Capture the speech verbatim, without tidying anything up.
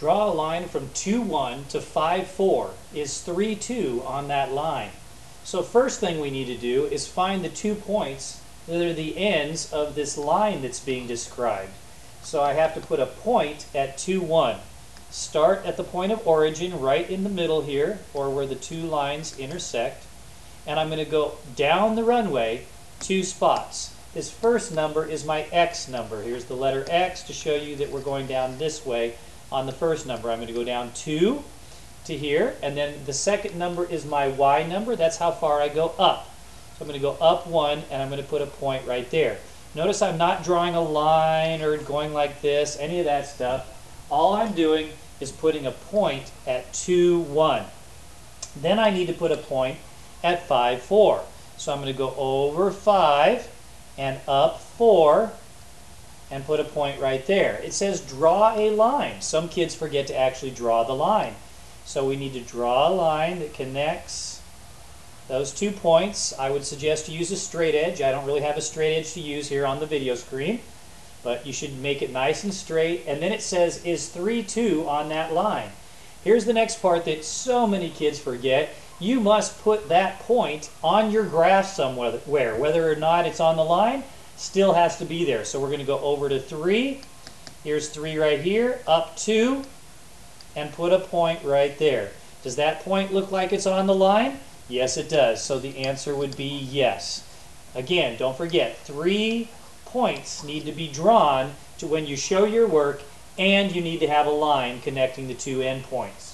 Draw a line from two one to five four. Is three two on that line? So first thing we need to do is find the two points that are the ends of this line that's being described. So I have to put a point at two one. Start at the point of origin right in the middle here, or where the two lines intersect, and I'm going to go down the runway two spots. This first number is my X number. Here's the letter X to show you that we're going down this way on the first number. I'm going to go down two to here, and then the second number is my Y number. That's how far I go up. So I'm going to go up one, and I'm going to put a point right there. Notice I'm not drawing a line or going like this, any of that stuff. All I'm doing is putting a point at two one. Then I need to put a point at five four. So I'm going to go over five and up four and put a point right there. It says draw a line. Some kids forget to actually draw the line. So we need to draw a line that connects those two points. I would suggest you use a straight edge. I don't really have a straight edge to use here on the video screen, but you should make it nice and straight. And then it says, is three two on that line? Here's the next part that so many kids forget. You must put that point on your graph somewhere. Whether or not it's on the line, still has to be there. So we're going to go over to three. Here's three right here, up two, and put a point right there. Does that point look like it's on the line? Yes, it does. So the answer would be yes. Again, don't forget, three points need to be drawn to when you show your work, and you need to have a line connecting the two endpoints.